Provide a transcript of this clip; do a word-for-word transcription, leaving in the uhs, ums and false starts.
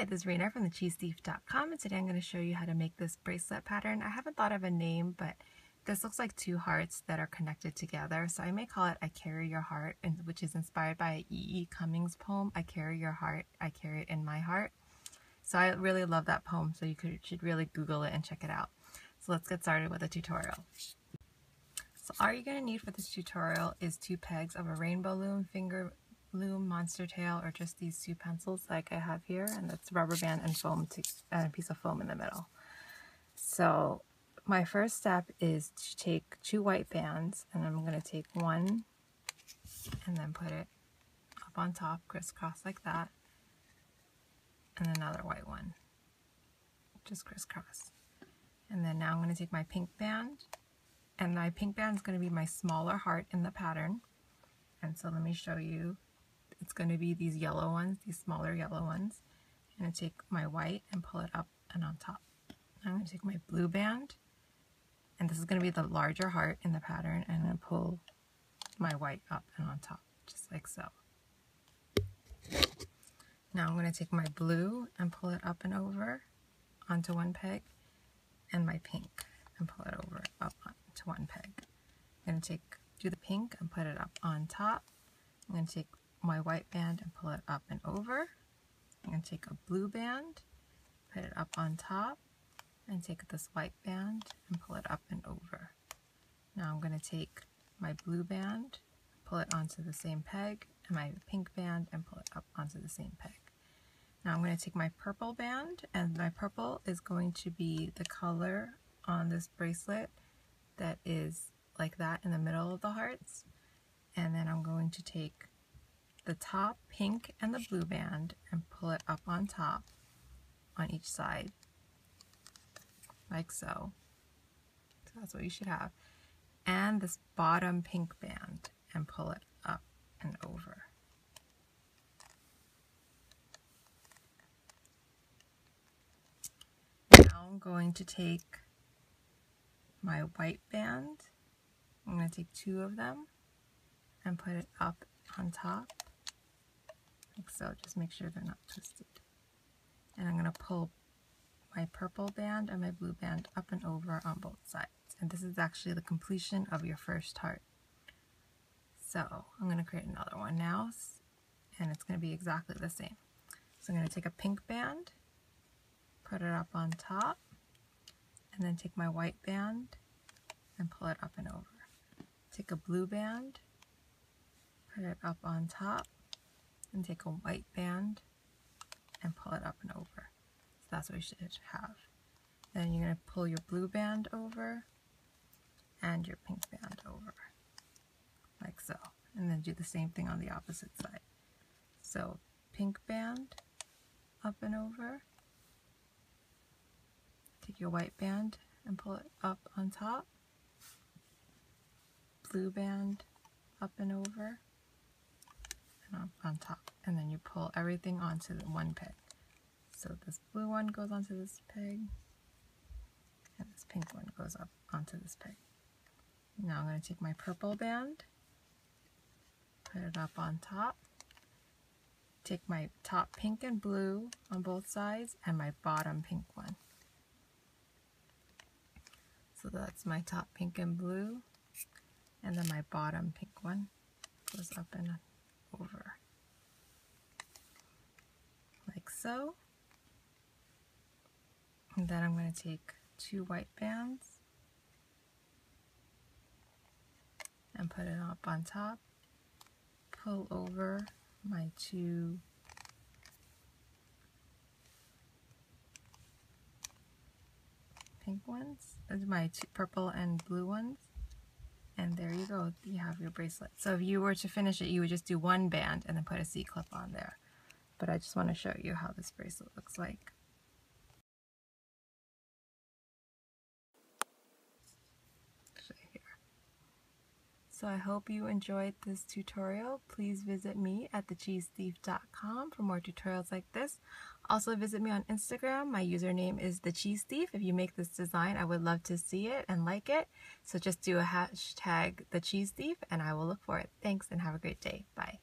Hi, this is Raina from the cheese thief dot com, and today I'm going to show you how to make this bracelet pattern. I haven't thought of a name, but this looks like two hearts that are connected together, so I may call it I Carry Your Heart, which is inspired by E E Cummings' poem, I Carry Your Heart, I Carry It in My Heart. So I really love that poem, so you could, should really Google it and check it out. So let's get started with a tutorial. So all you're going to need for this tutorial is two pegs of a rainbow loom, finger loom, monster tail, or just these two pencils like I have here, and that's rubber band and foam to, and a piece of foam in the middle. So my first step is to take two white bands, and I'm going to take one and then put it up on top, crisscross like that, and another white one, just crisscross. And then now I'm going to take my pink band, and my pink band is going to be my smaller heart in the pattern. And so let me show you. It's going to be these yellow ones, these smaller yellow ones. I'm going to take my white and pull it up and on top. I'm going to take my blue band, and this is going to be the larger heart in the pattern, and I'm going to pull my white up and on top, just like so. Now I'm going to take my blue and pull it up and over onto one peg, and my pink and pull it over up onto one peg. I'm going to take do the pink and put it up on top. I'm going to take my white band and pull it up and over. I'm going to take a blue band, put it up on top, and take this white band and pull it up and over. Now I'm going to take my blue band, pull it onto the same peg, and my pink band and pull it up onto the same peg. Now I'm going to take my purple band, and my purple is going to be the color on this bracelet that is like that in the middle of the hearts. And then I'm going to take the top pink and the blue band and pull it up on top on each side, like so. So that's what you should have. And this bottom pink band and pull it up and over. Now I'm going to take my white band. I'm going to take two of them and put it up on top, like so. Just make sure they're not twisted. And I'm going to pull my purple band and my blue band up and over on both sides. And this is actually the completion of your first heart. So I'm going to create another one now, and it's going to be exactly the same. So I'm going to take a pink band, put it up on top, and then take my white band and pull it up and over. Take a blue band, put it up on top, and take a white band and pull it up and over. So that's what you should have. Then you're going to pull your blue band over and your pink band over, like so. And then do the same thing on the opposite side. So pink band up and over, take your white band and pull it up on top, blue band up and over and up on top, and then you pull everything onto the one peg. So this blue one goes onto this peg, and this pink one goes up onto this peg. Now I'm going to take my purple band, put it up on top, take my top pink and blue on both sides, and my bottom pink one. So that's my top pink and blue, and then my bottom pink one goes up and over, like so. And then I'm going to take two white bands and put it up on top, pull over my two pink ones, my two purple and blue ones. And there you go, you have your bracelet. So if you were to finish it, you would just do one band and then put a C-clip on there. But I just want to show you how this bracelet looks like. So I hope you enjoyed this tutorial. Please visit me at the cheese thief dot com for more tutorials like this. Also visit me on Instagram. My username is the cheese thief. If you make this design, I would love to see it and like it. So just do a hashtag the cheese thief, and I will look for it. Thanks, and have a great day. Bye.